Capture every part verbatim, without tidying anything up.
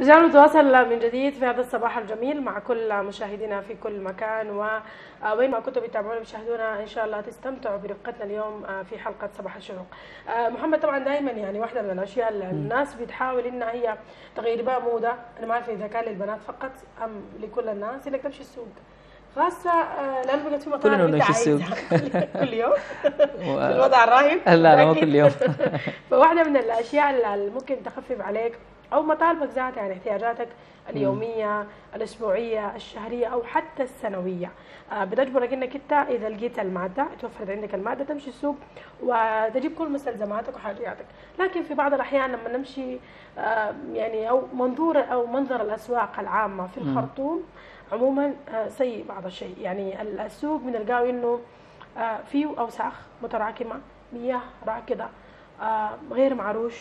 رجعنا نتواصل من جديد في هذا الصباح الجميل مع كل مشاهدينا في كل مكان، ووين ما كنتوا بتتابعونا مشاهدونا ان شاء الله تستمتعوا برفقتنا اليوم في حلقه صباح الشروق. محمد طبعا دائما يعني واحده من الاشياء اللي الناس بتحاول انها هي تغير بها موضه، انا ما عارفه اذا كان للبنات فقط ام لكل الناس، انك تمشي السوق خاصة لأنه بقت في مطاعم كلنا بنمشي السوق كل يوم في الوضع الراهن. لا لا مو كل يوم. فواحدة من الأشياء اللي ممكن تخفف عليك أو مطالبك ذاتها يعني احتياجاتك اليومية، الأسبوعية، الشهرية أو حتى السنوية، بتجبرك إنك أنت إذا لقيت المادة توفرت عندك المادة تمشي السوق وتجيب كل مستلزماتك وحاجاتك. لكن في بعض الأحيان لما نمشي يعني أو منظور أو منظر الأسواق العامة في الخرطوم عموما سيء بعض الشيء، يعني السوق بنلقاه انه فيه اوساخ متراكمه، مياه راكده، غير معروش،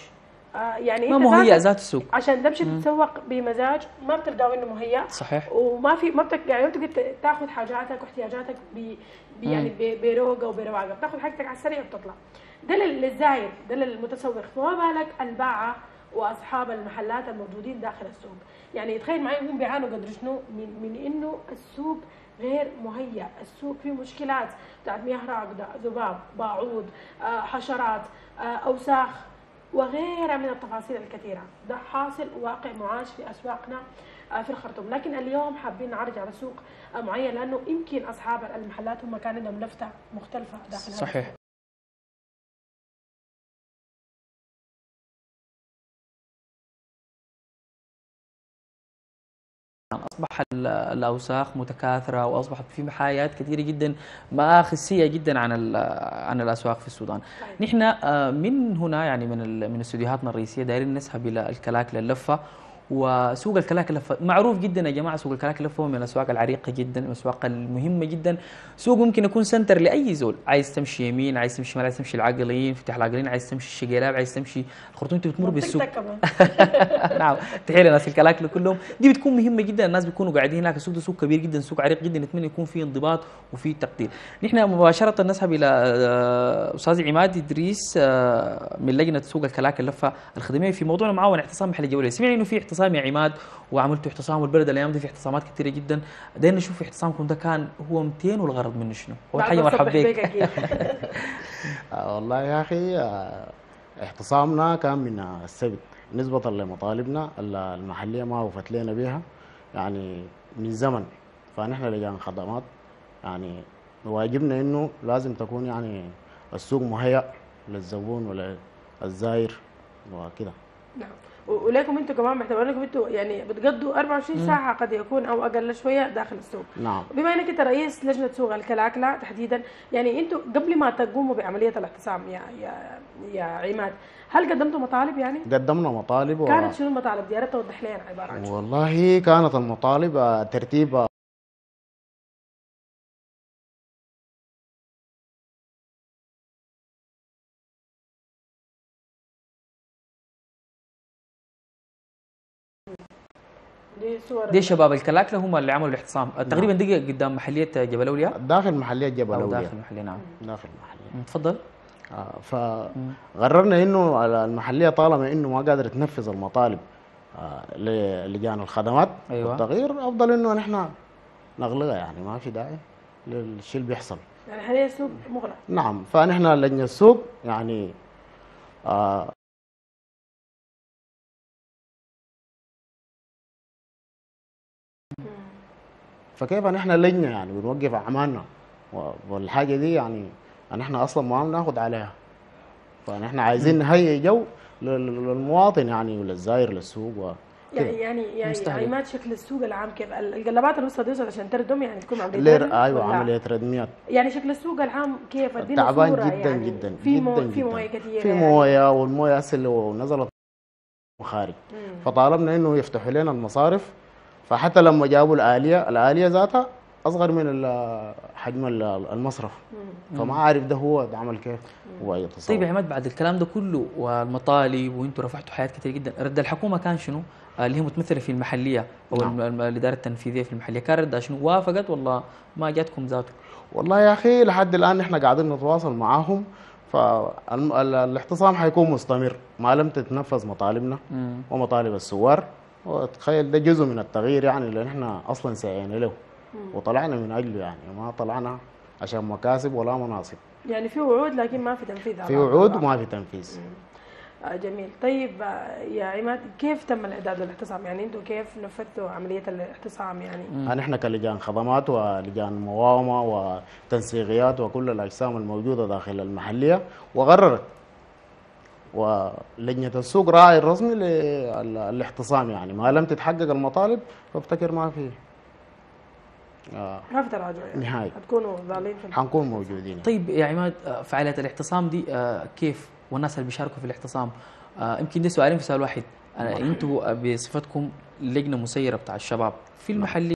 يعني ما مهيئ ذات السوق عشان تمشي تتسوق بمزاج، ما بتلقاه انه مهيئ صحيح، وما في ما بتلقى يعني بتقدر تاخذ حاجاتك واحتياجاتك ب يعني بروقه وبرواقه، بتاخذ حاجتك على السريع وبتطلع. ده للزايد، ده للمتسوق، فما بالك الباعه واصحاب المحلات الموجودين داخل السوق. يعني تخيل معي هم بيعانوا قدر شنو من, من انه السوق غير مهيئ، السوق فيه مشكلات بتاعت مياه راكده، ذباب، باعوض، آه حشرات، آه اوساخ وغيرها من التفاصيل الكثيره، ده حاصل واقع معاش في اسواقنا آه في الخرطوم، لكن اليوم حابين نعرج على سوق آه معين لانه يمكن اصحاب المحلات هم كان عندهم لفته مختلفه داخل صحيح هذا. أصبح الأوساخ متكاثرة وأصبحت في محايات كثيرة جدا، مآخذ سيئة جدا عن عن الأسواق في السودان. نحن من هنا يعني من من استديوهاتنا الرئيسية دايرين نسحب إلى الكلاكلة اللفة، وسوق الكلاكلة معروف جدا يا جماعة، سوق الكلاكلة هو من الأسواق العريقة جدا، من الأسواق المهمة جدا، سوق ممكن يكون سنتر لأي زول، عايز تمشي يمين، عايز تمشي شمال، عايز تمشي العاقلين، فتح العاقلين، عايز تمشي الشقيلاب، عايز تمشي الخرطوم، أنت بتمر بالسوق نعم تحية لناس الكلاكلة كلهم، دي بتكون مهمة جدا، الناس بيكونوا قاعدين هناك، السوق ده سوق كبير جدا، سوق عريق جدا، نتمنى يكون فيه انضباط وفيه تقدير. نحن مباشرة نسحب إلى أستاذ عماد ادريس من لجنة سوق الكلاكلة اللفة الخدمية في موضوعنا معاون اعتصام محلية جبل أولياء. سمعنا إنه في اعتصام يا عماد وعملتوا اعتصام، والبلد الايام دي في اعتصامات كثيره جدا، دايرين نشوف اعتصامكم ده كان هو متين والغرض منه شنو؟ اول حاجه مرحبا بك. والله يا اخي اعتصامنا كان من السبت نسبه لمطالبنا المحليه ما وفت لنا بها يعني من زمن، فنحن لجان خدمات يعني واجبنا انه لازم تكون يعني السوق مهيأ للزبون ولا الزائر وكده. نعم ولكم انتم كمان باعتبار انكم انتم يعني بتقضوا أربعة وعشرين ساعه قد يكون او اقل شويه داخل السوق. نعم. بما انك انت رئيس لجنه سوق الكلاكلة تحديدا، يعني انتم قبل ما تقوموا بعمليه الاعتصام يا يا يا عماد، هل قدمتوا مطالب يعني؟ قدمنا مطالب و... كانت شنو المطالب دي؟ يا ريت توضح لنا عباره عن شنو. والله كانت المطالب ترتيب دي شباب الكلاكلة هم اللي عملوا الاعتصام تقريبا دقيقة قدام محلية جبل أولياء، داخل محلية جبل أولياء داخل محلية. نعم داخل محلية. تفضل. آه فقررنا انه المحلية طالما انه ما قادرة تنفذ المطالب آه للجان الخدمات أيوة. والتغيير افضل انه نحن نغلقها، يعني ما في داعي للشيء اللي بيحصل، يعني حاليا السوق مغلق. نعم فنحن لجنة السوق يعني آه فكيف نحن لجنه يعني بنوقف اعمالنا، والحاجه دي يعني نحن اصلا ما بناخذ عليها، فنحن عايزين نهيئ جو للمواطن يعني وللزائر للسوق و... يعني يعني عماد شكل السوق العام كيف؟ القلبات الوسطى دي عشان تردم يعني تكون عمليه ايوه عمليه تردميات، يعني شكل السوق العام كيف؟ تعبان جدا يعني جدا في جدا جدا في مويه كثيره، في مويه والمويه هسه ونزلت خارج، فطالبنا انه يفتحوا لنا المصارف، فحتى لما جابوا الآلية الآلية ذاتها أصغر من حجم المصرف، فما عارف ده هو عمل كيف. طيب يا عماد بعد الكلام ده كله والمطالب وانتم رفعتوا حاجات كثير جدا، رد الحكومة كان شنو؟ اللي هي متمثلة في المحلية أو نعم. الإدارة التنفيذية في المحلية كان ردها شنو؟ وافقت والله ما جاتكم ذاته؟ والله يا أخي لحد الآن نحن قاعدين نتواصل معاهم، فالاعتصام حيكون مستمر ما لم تتنفذ مطالبنا مم. ومطالب السوار وتخيل ده جزء من التغيير يعني اللي احنا اصلا سعينا له وطلعنا من اجله، يعني ما طلعنا عشان مكاسب ولا مناصب. يعني في وعود لكن ما في تنفيذ. في وعود وما في تنفيذ. آه جميل. طيب يا عماد، كيف تم الاعداد للاعتصام؟ يعني انتم كيف نفذتوا عمليه الاعتصام؟ يعني يعني احنا كلجان خدمات ولجان مقاومه وتنسيقيات وكل الاجسام الموجوده داخل المحليه وقررت، ولجنه السوق راعي الرسمي للاعتصام، يعني ما لم تتحقق المطالب فافتكر ما في آه. ما في تراجع نهائي، هتكونوا ضالين في حنكون موجودين. طيب يا عماد، فعاليه الاعتصام دي كيف والناس اللي بيشاركوا في الاعتصام؟ يمكن آه دي سؤالين في سؤال واحد. انتوا بصفتكم لجنه مسيره بتاع الشباب في المحليه،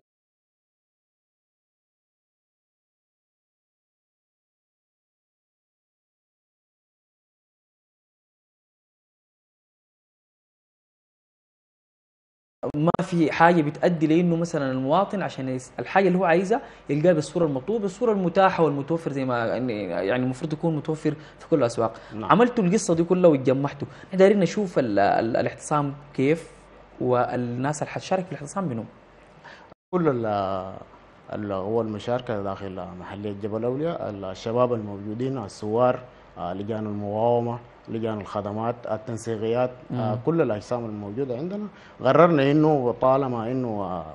ما في حاجه بتؤدي لانه مثلا المواطن عشان الحاجه اللي هو عايزها يلقاها بالصوره المطلوبه، بالصوره المتاحه والمتوفر زي ما يعني المفروض يكون متوفر في كل الاسواق. نعم. عملتوا القصه دي كلها واتجمعتوا، احنا دايرين نشوف ال ال الاعتصام كيف والناس اللي حتشارك في الاعتصام منهم. كل اللي هو المشاركه داخل محليه جبل اولياء، الشباب الموجودين، الثوار، لجان المقاومه، لجان الخدمات، التنسيقيات، آه كل الاجسام الموجوده عندنا قررنا انه طالما انه آه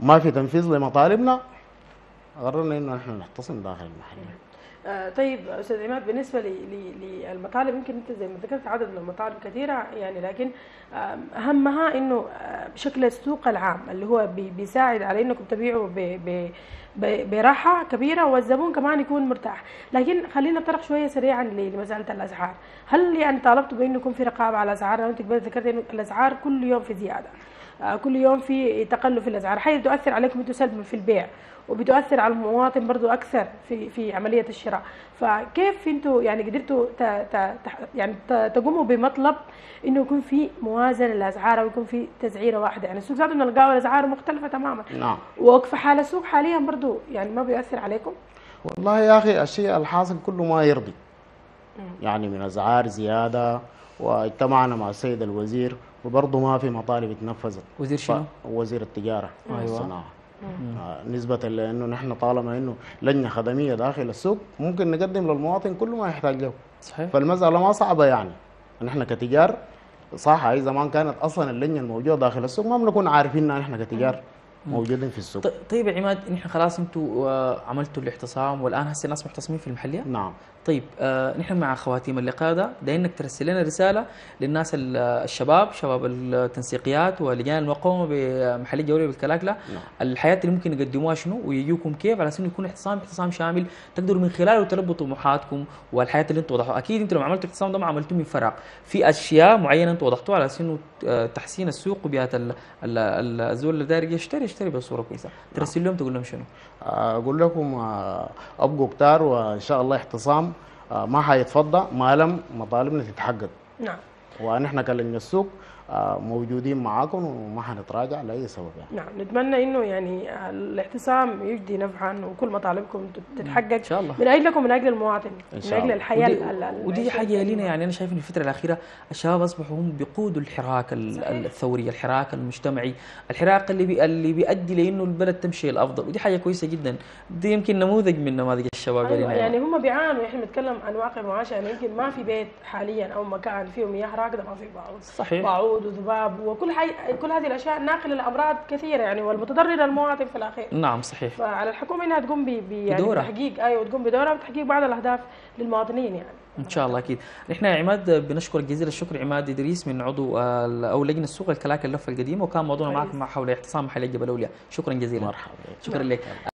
ما في تنفيذ لمطالبنا قررنا انه احنا نعتصم داخل المحليه. آه طيب استاذ عماد، بالنسبه للمطالب، يمكن انت زي ما ذكرت عدد من المطالب كثيره يعني، لكن آه اهمها انه آه شكل السوق العام اللي هو بي بيساعد على انكم تبيعوا براحه كبيره والزبون كمان يكون مرتاح. لكن خلينا نطرق شويه سريعا لمساله الاسعار. هل يعني طالبتوا بانه يكون في رقابه على الاسعار؟ انت ذكرت انه الاسعار كل يوم في زياده، كل يوم في تقلب في الاسعار، حيث تؤثر عليكم انتم سلبا في البيع وبتؤثر على المواطن برضو اكثر في في عمليه الشراء. فكيف انتم يعني قدرتوا يعني تقوموا بمطلب انه يكون في موازنه للاسعار ويكون في تسعيره واحده؟ يعني السوق زادوا نلقاوا الاسعار مختلفه تماما. نعم. ووقف حال السوق حاليا برضو يعني ما بيؤثر عليكم؟ والله يا اخي الشيء الحاصل كله ما يرضي. م. يعني من اسعار زياده، واجتمعنا مع السيد الوزير وبرضه ما في مطالب اتنفذت. وزير شنو؟ وزير التجاره والصناعه. ايوه. نسبه لانه نحن طالما انه لجنه خدميه داخل السوق ممكن نقدم للمواطن كل ما يحتاج له. صحيح. فالمساله ما صعبه يعني، نحن كتجار صح، اي زمان كانت اصلا اللجنه الموجوده داخل السوق ما بنكون عارفين ان احنا كتجار موجودين في السوق. طيب يا عماد، نحن خلاص انتم عملتوا الاعتصام والان هسه الناس محتصمين في المحليه؟ نعم. طيب آه نحن مع خواتيم اللقاء ده دايرينك ترسل لنا رساله للناس الشباب، شباب التنسيقيات ولجان المقاومه بمحليه جوليه بالكلاكلة. نعم. الحياه اللي ممكن يقدموها شنو ويجيكم كيف على انه يكون اعتصام اعتصام شامل تقدروا من خلاله تلبوا طموحاتكم والحياه اللي انتم وضحتوها؟ اكيد انتم لما عملتوا الاعتصام ده ما عملتوه من فراغ، في اشياء معينه انتم وضحتوها على انه تحسين السوق وبيئه الزول اللي داير يشتري يشتري بصوره كويسه. ترسل لهم تقول لهم شنو؟ اقول لكم ابقوا كتار وان شاء الله اعتصام ما حيتفضى ما لم مطالبنا تتحقق. نعم. ونحن كلجنة السوق موجودين معاكم وما حنتراجع لاي سبب يعني. نعم، نتمنى انه يعني الاعتصام يجدي نفعا وكل مطالبكم تتحقق ان شاء الله، من اجلكم، من اجل المواطن، إن شاء الله. من اجل الحياه. ودي, ال ودي حاجه لينا يعني، انا شايف ان الفتره الاخيره الشباب اصبحوا هم بيقودوا الحراك الثوري، الحراك المجتمعي، الحراك اللي بي اللي بيؤدي لانه البلد تمشي الافضل، ودي حاجه كويسه جدا. دي يمكن نموذج من نماذج الشباب. أيوة يعني هم بيعانوا، احنا بنتكلم عن واقع معاشه، يعني يمكن ما في بيت حاليا او مكان فيه مياه راكده، ما في بعوض. صحيح. بعوض وذباب وكل حي... كل هذه الاشياء ناقله لامراض كثيره يعني، والمتضرر المواطن في الاخير. نعم صحيح. فعلى الحكومه انها تقوم ب... ب... يعني بتحقيق، ايوه، تقوم بدورها وتحقيق بعض الاهداف للمواطنين يعني. ان شاء الله اكيد. نحن يا عماد بنشكرك جزيل الشكر، عماد ادريس من عضو او لجنه السوق الكلاكلة اللفه القديمه، وكان موضوعنا معك مع حول اعتصام محليه جبل اولياء. شكرا جزيلا. مرحبا. شكرا لك.